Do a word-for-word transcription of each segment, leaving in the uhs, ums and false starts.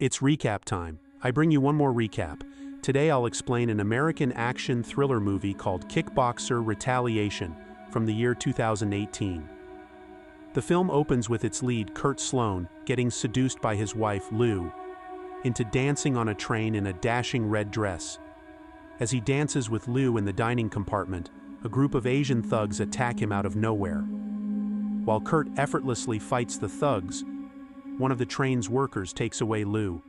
It's recap time. I bring you one more recap. Today I'll explain an American action thriller movie called Kickboxer: Retaliation from the year two thousand eighteen. The film opens with its lead, Kurt Sloane, getting seduced by his wife, Liu, into dancing on a train in a dashing red dress. As he dances with Liu in the dining compartment, a group of Asian thugs attack him out of nowhere. While Kurt effortlessly fights the thugs, one of the train's workers takes away Liu.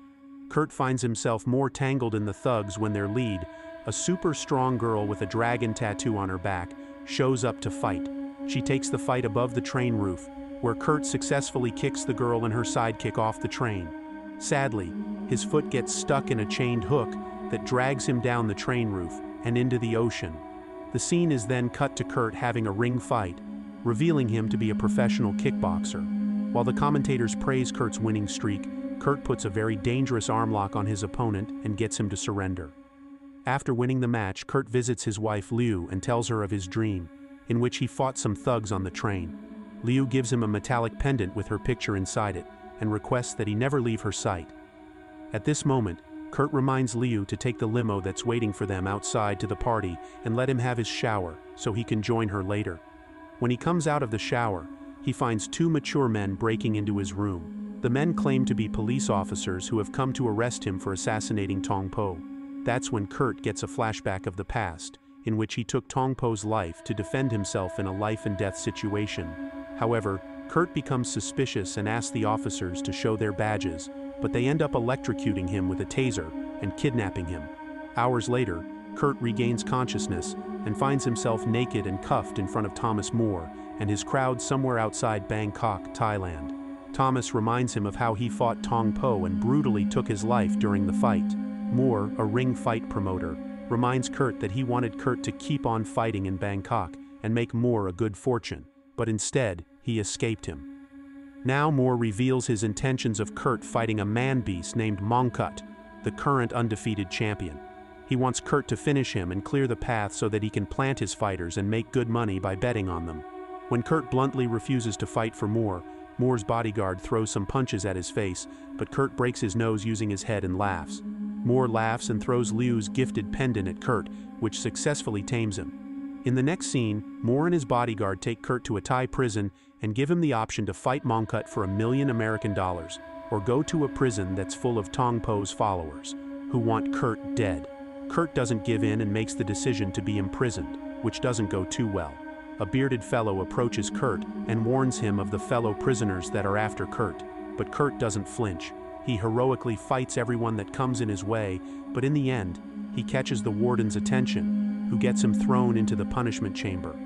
Kurt finds himself more tangled in the thugs when their lead, a super strong girl with a dragon tattoo on her back, shows up to fight. She takes the fight above the train roof, where Kurt successfully kicks the girl and her sidekick off the train. Sadly, his foot gets stuck in a chained hook that drags him down the train roof and into the ocean. The scene is then cut to Kurt having a ring fight, revealing him to be a professional kickboxer. While the commentators praise Kurt's winning streak, Kurt puts a very dangerous armlock on his opponent and gets him to surrender. After winning the match, Kurt visits his wife Liu and tells her of his dream, in which he fought some thugs on the train. Liu gives him a metallic pendant with her picture inside it, and requests that he never leave her sight. At this moment, Kurt reminds Liu to take the limo that's waiting for them outside to the party and let him have his shower, so he can join her later. When he comes out of the shower, he finds two mature men breaking into his room. The men claim to be police officers who have come to arrest him for assassinating Tong Po. That's when Kurt gets a flashback of the past, in which he took Tong Po's life to defend himself in a life-and-death situation. However, Kurt becomes suspicious and asks the officers to show their badges, but they end up electrocuting him with a taser and kidnapping him. Hours later, Kurt regains consciousness and finds himself naked and cuffed in front of Thomas Moore and his crowd somewhere outside Bangkok, Thailand. Thomas reminds him of how he fought Tong Po and brutally took his life during the fight. Moore, a ring fight promoter, reminds Kurt that he wanted Kurt to keep on fighting in Bangkok and make Moore a good fortune, but instead, he escaped him. Now Moore reveals his intentions of Kurt fighting a man-beast named Mongkut, the current undefeated champion. He wants Kurt to finish him and clear the path so that he can plant his fighters and make good money by betting on them. When Kurt bluntly refuses to fight for Moore, Moore's bodyguard throws some punches at his face, but Kurt breaks his nose using his head and laughs. Moore laughs and throws Liu's gifted pendant at Kurt, which successfully tames him. In the next scene, Moore and his bodyguard take Kurt to a Thai prison and give him the option to fight Mongkut for a million American dollars, or go to a prison that's full of Tong Po's followers, who want Kurt dead. Kurt doesn't give in and makes the decision to be imprisoned, which doesn't go too well. A bearded fellow approaches Kurt and warns him of the fellow prisoners that are after Kurt, but Kurt doesn't flinch. He heroically fights everyone that comes in his way, but in the end, he catches the warden's attention, who gets him thrown into the punishment chamber.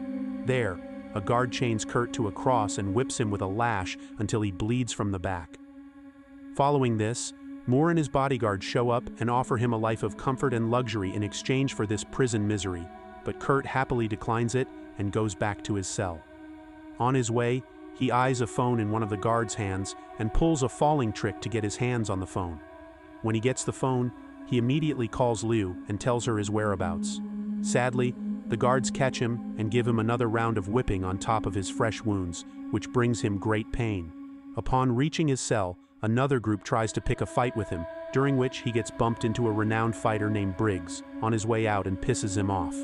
There, a guard chains Kurt to a cross and whips him with a lash until he bleeds from the back. Following this, Moore and his bodyguard show up and offer him a life of comfort and luxury in exchange for this prison misery, but Kurt happily declines it and goes back to his cell. On his way, he eyes a phone in one of the guard's hands and pulls a falling trick to get his hands on the phone. When he gets the phone, he immediately calls Liu and tells her his whereabouts. Sadly, the guards catch him and give him another round of whipping on top of his fresh wounds, which brings him great pain. Upon reaching his cell, another group tries to pick a fight with him, during which he gets bumped into a renowned fighter named Briggs on his way out and pisses him off.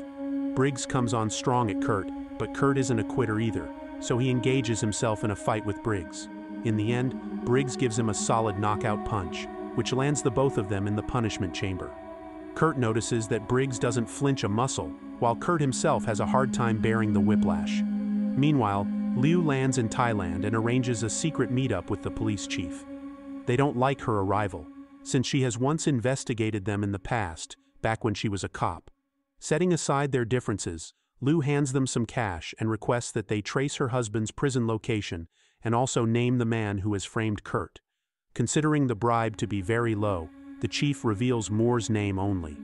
Briggs comes on strong at Kurt, but Kurt isn't a quitter either, so he engages himself in a fight with Briggs. In the end, Briggs gives him a solid knockout punch, which lands the both of them in the punishment chamber. Kurt notices that Briggs doesn't flinch a muscle, while Kurt himself has a hard time bearing the whiplash. Meanwhile, Liu lands in Thailand and arranges a secret meetup with the police chief. They don't like her arrival, since she has once investigated them in the past, back when she was a cop. Setting aside their differences, Liu hands them some cash and requests that they trace her husband's prison location and also name the man who has framed Kurt. Considering the bribe to be very low, the chief reveals Moore's name only.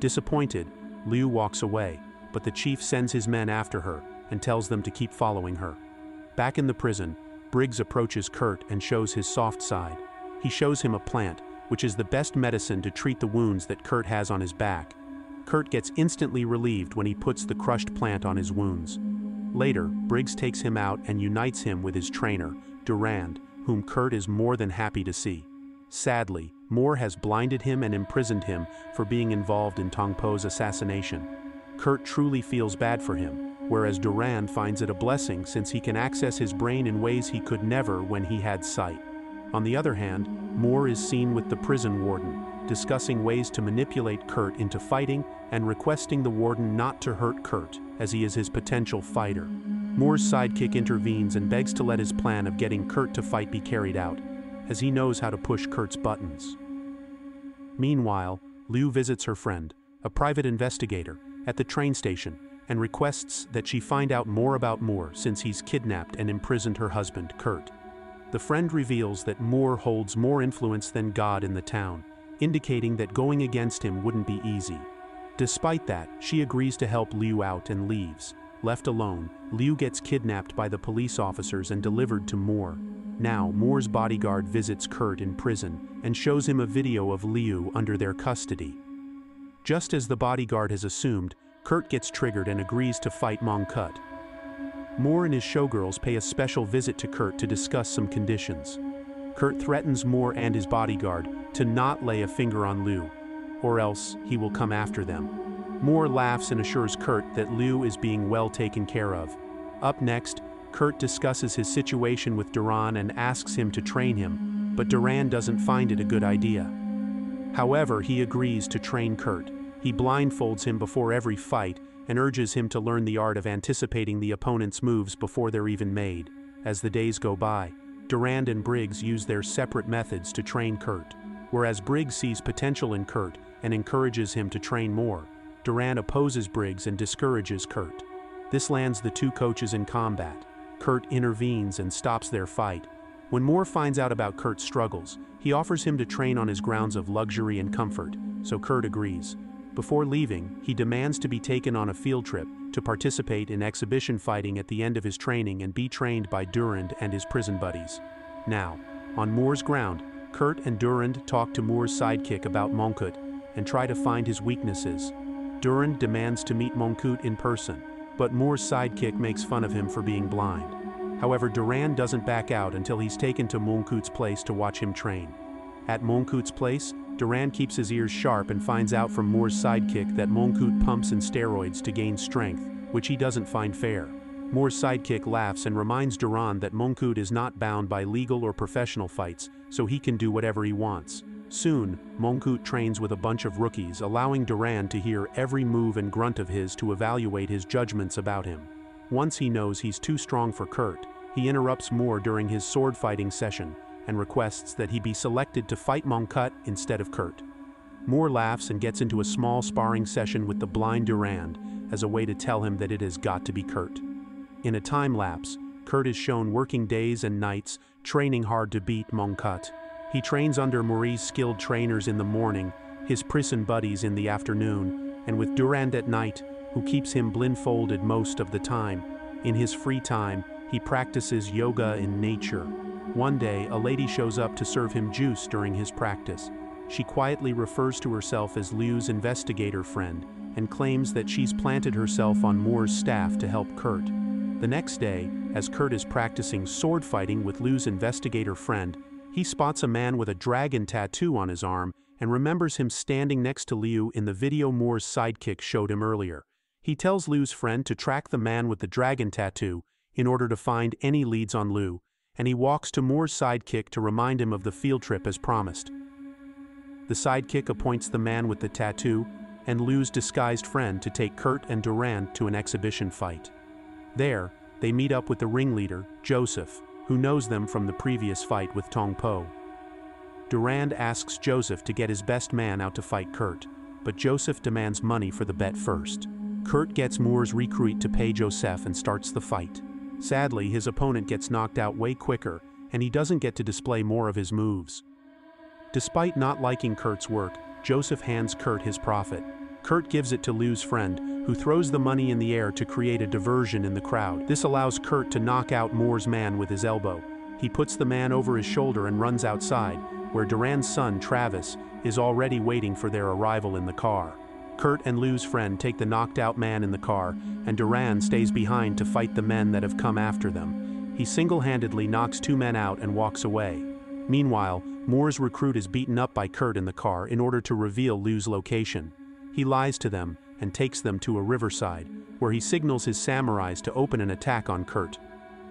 Disappointed, Liu walks away, but the chief sends his men after her and tells them to keep following her. Back in the prison, Briggs approaches Kurt and shows his soft side. He shows him a plant, which is the best medicine to treat the wounds that Kurt has on his back. Kurt gets instantly relieved when he puts the crushed plant on his wounds. Later, Briggs takes him out and unites him with his trainer, Durand, whom Kurt is more than happy to see. Sadly, Moore has blinded him and imprisoned him for being involved in Tong Po's assassination. Kurt truly feels bad for him, whereas Durand finds it a blessing since he can access his brain in ways he could never when he had sight. On the other hand, Moore is seen with the prison warden, discussing ways to manipulate Kurt into fighting and requesting the warden not to hurt Kurt, as he is his potential fighter. Moore's sidekick intervenes and begs to let his plan of getting Kurt to fight be carried out, as he knows how to push Kurt's buttons. Meanwhile, Liu visits her friend, a private investigator, at the train station, and requests that she find out more about Moore since he's kidnapped and imprisoned her husband, Kurt. The friend reveals that Moore holds more influence than God in the town, indicating that going against him wouldn't be easy. Despite that, she agrees to help Liu out and leaves. Left alone, Liu gets kidnapped by the police officers and delivered to Moore. Now, Moore's bodyguard visits Kurt in prison and shows him a video of Liu under their custody. Just as the bodyguard has assumed, Kurt gets triggered and agrees to fight Mongkut. Moore and his showgirls pay a special visit to Kurt to discuss some conditions. Kurt threatens Moore and his bodyguard to not lay a finger on Liu, or else he will come after them. Moore laughs and assures Kurt that Liu is being well taken care of. Up next, Kurt discusses his situation with Durand and asks him to train him, but Durand doesn't find it a good idea. However, he agrees to train Kurt. He blindfolds him before every fight and urges him to learn the art of anticipating the opponent's moves before they're even made. As the days go by, Durand and Briggs use their separate methods to train Kurt. Whereas Briggs sees potential in Kurt and encourages him to train more, Durand opposes Briggs and discourages Kurt. This lands the two coaches in combat. Kurt intervenes and stops their fight. When Moore finds out about Kurt's struggles, he offers him to train on his grounds of luxury and comfort, so Kurt agrees. Before leaving, he demands to be taken on a field trip to participate in exhibition fighting at the end of his training and be trained by Durand and his prison buddies. Now, on Moore's ground, Kurt and Durand talk to Moore's sidekick about Mongkut and try to find his weaknesses. Durand demands to meet Mongkut in person, but Moore's sidekick makes fun of him for being blind. However, Durand doesn't back out until he's taken to Mongkut's place to watch him train. At Mongkut's place, Durand keeps his ears sharp and finds out from Moore's sidekick that Mongkut pumps in steroids to gain strength, which he doesn't find fair. Moore's sidekick laughs and reminds Durand that Mongkut is not bound by legal or professional fights, so he can do whatever he wants. Soon, Mongkut trains with a bunch of rookies, allowing Durand to hear every move and grunt of his to evaluate his judgments about him. Once he knows he's too strong for Kurt, he interrupts Moore during his sword fighting session and requests that he be selected to fight Mongkut instead of Kurt. Moore laughs and gets into a small sparring session with the blind Durand as a way to tell him that it has got to be Kurt. In a time lapse, Kurt is shown working days and nights, training hard to beat Mongkut. He trains under Marie's skilled trainers in the morning, his prison buddies in the afternoon, and with Durand at night, who keeps him blindfolded most of the time. In his free time, he practices yoga in nature. One day, a lady shows up to serve him juice during his practice. She quietly refers to herself as Liu's investigator friend and claims that she's planted herself on Moore's staff to help Kurt. The next day, as Kurt is practicing sword fighting with Liu's investigator friend, he spots a man with a dragon tattoo on his arm and remembers him standing next to Liu in the video Moore's sidekick showed him earlier. He tells Liu's friend to track the man with the dragon tattoo in order to find any leads on Liu, and he walks to Moore's sidekick to remind him of the field trip as promised. The sidekick appoints the man with the tattoo and Liu's disguised friend to take Kurt and Durand to an exhibition fight. There, they meet up with the ringleader, Joseph, who knows them from the previous fight with Tong Po. Durand asks Joseph to get his best man out to fight Kurt, but Joseph demands money for the bet first. Kurt gets Moore's recruit to pay Joseph and starts the fight. Sadly, his opponent gets knocked out way quicker, and he doesn't get to display more of his moves. Despite not liking Kurt's work, Joseph hands Kurt his profit. Kurt gives it to Liu's friend, who throws the money in the air to create a diversion in the crowd. This allows Kurt to knock out Moore's man with his elbow. He puts the man over his shoulder and runs outside, where Durand's son, Travis, is already waiting for their arrival in the car. Kurt and Liu's friend take the knocked-out man in the car, and Durand stays behind to fight the men that have come after them. He single-handedly knocks two men out and walks away. Meanwhile, Moore's recruit is beaten up by Kurt in the car in order to reveal Liu's location. He lies to them and takes them to a riverside, where he signals his samurais to open an attack on Kurt.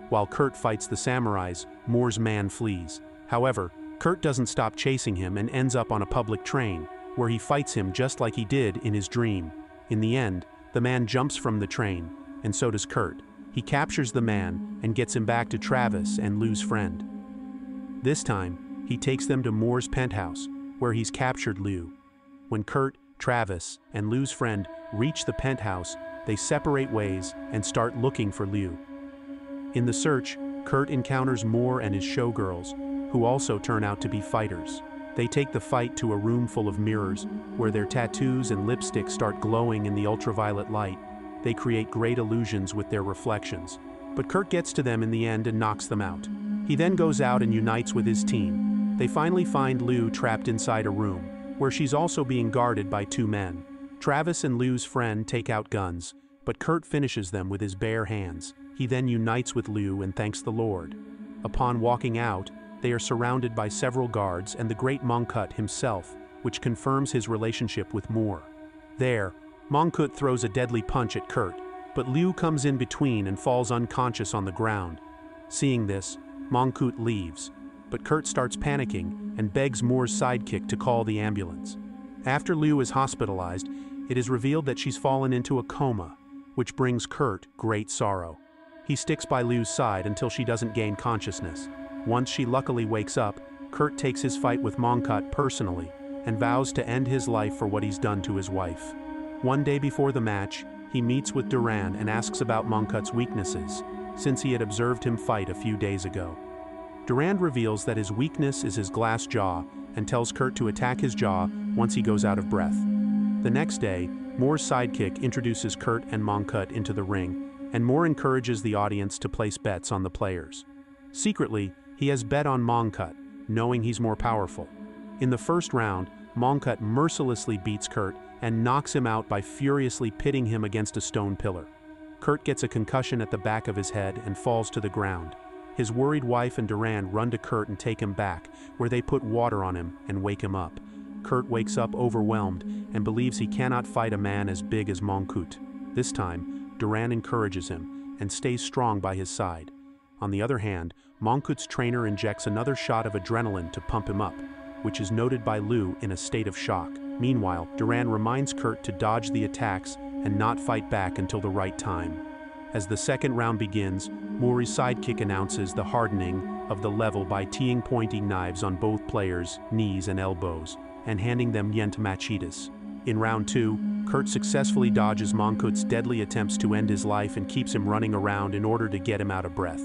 While Kurt fights the samurais, Moore's man flees. However, Kurt doesn't stop chasing him and ends up on a public train, where he fights him just like he did in his dream. In the end, the man jumps from the train, and so does Kurt. He captures the man and gets him back to Travis and Liu's friend. This time, he takes them to Moore's penthouse, where he's captured Liu. When Kurt, Travis, and Liu's friend reach the penthouse, they separate ways and start looking for Liu. In the search, Kurt encounters Moore and his showgirls, who also turn out to be fighters. They take the fight to a room full of mirrors, where their tattoos and lipstick start glowing in the ultraviolet light. They create great illusions with their reflections. But Kurt gets to them in the end and knocks them out. He then goes out and unites with his team. They finally find Liu trapped inside a room, where she's also being guarded by two men. Travis and Liu's friend take out guns, but Kurt finishes them with his bare hands. He then unites with Liu and thanks the Lord. Upon walking out, they are surrounded by several guards and the great Mongkut himself, which confirms his relationship with Moore. There, Mongkut throws a deadly punch at Kurt, but Liu comes in between and falls unconscious on the ground. Seeing this, Mongkut leaves, but Kurt starts panicking and begs Moore's sidekick to call the ambulance. After Liu is hospitalized, it is revealed that she's fallen into a coma, which brings Kurt great sorrow. He sticks by Liu's side until she doesn't gain consciousness. Once she luckily wakes up, Kurt takes his fight with Mongkut personally and vows to end his life for what he's done to his wife. One day before the match, he meets with Durand and asks about Mongkut's weaknesses, since he had observed him fight a few days ago. Durand reveals that his weakness is his glass jaw and tells Kurt to attack his jaw once he goes out of breath. The next day, Moore's sidekick introduces Kurt and Mongkut into the ring, and Moore encourages the audience to place bets on the players. Secretly, he has bet on Mongkut, knowing he's more powerful. In the first round, Mongkut mercilessly beats Kurt and knocks him out by furiously pitting him against a stone pillar. Kurt gets a concussion at the back of his head and falls to the ground. His worried wife and Durand run to Kurt and take him back, where they put water on him and wake him up. Kurt wakes up overwhelmed and believes he cannot fight a man as big as Mongkut. This time, Durand encourages him and stays strong by his side. On the other hand, Mongkut's trainer injects another shot of adrenaline to pump him up, which is noted by Liu in a state of shock. Meanwhile, Durand reminds Kurt to dodge the attacks and not fight back until the right time. As the second round begins, Moore's sidekick announces the hardening of the level by teeing pointy knives on both players' knees and elbows, and handing them yent machitas. In round two, Kurt successfully dodges Mongkut's deadly attempts to end his life and keeps him running around in order to get him out of breath.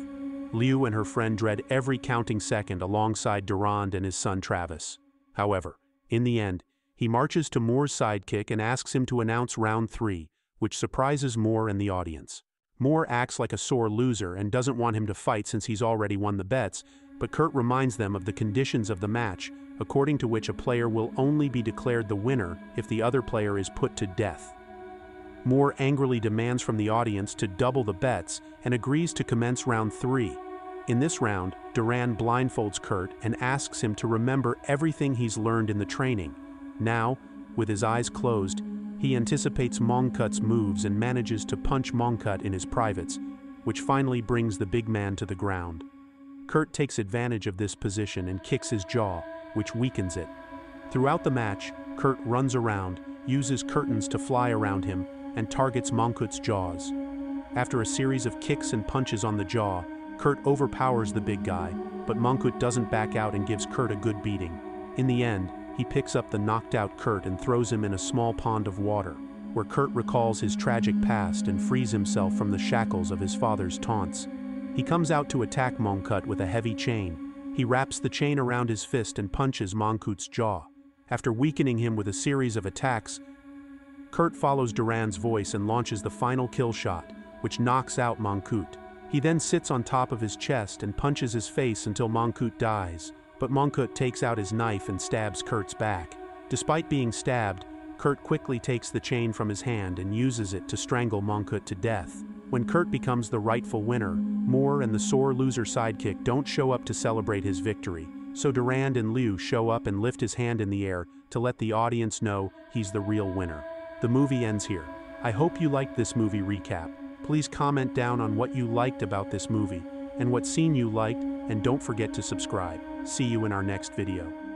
Liu and her friend dread every counting second alongside Durand and his son Travis. However, in the end, he marches to Moore's sidekick and asks him to announce round three, which surprises Moore and the audience. Moore acts like a sore loser and doesn't want him to fight since he's already won the bets, but Kurt reminds them of the conditions of the match, according to which a player will only be declared the winner if the other player is put to death. Moore angrily demands from the audience to double the bets and agrees to commence round three. In this round, Durand blindfolds Kurt and asks him to remember everything he's learned in the training. Now, with his eyes closed, he anticipates Mongkut's moves and manages to punch Mongkut in his privates, which finally brings the big man to the ground. Kurt takes advantage of this position and kicks his jaw, which weakens it. Throughout the match, Kurt runs around, uses curtains to fly around him, and targets Mongkut's jaws. After a series of kicks and punches on the jaw, Kurt overpowers the big guy, but Mongkut doesn't back out and gives Kurt a good beating. In the end, he picks up the knocked-out Kurt and throws him in a small pond of water, where Kurt recalls his tragic past and frees himself from the shackles of his father's taunts. He comes out to attack Mongkut with a heavy chain. He wraps the chain around his fist and punches Mongkut's jaw. After weakening him with a series of attacks, Kurt follows Durand's voice and launches the final kill shot, which knocks out Mongkut. He then sits on top of his chest and punches his face until Mongkut dies, but Mongkut takes out his knife and stabs Kurt's back. Despite being stabbed, Kurt quickly takes the chain from his hand and uses it to strangle Mongkut to death. When Kurt becomes the rightful winner, Moore and the sore loser sidekick don't show up to celebrate his victory, So Durand and Liu show up and lift his hand in the air to let the audience know he's the real winner. The movie ends here. I hope you liked this movie recap. Please comment down on what you liked about this movie and what scene you liked, and don't forget to subscribe. See you in our next video.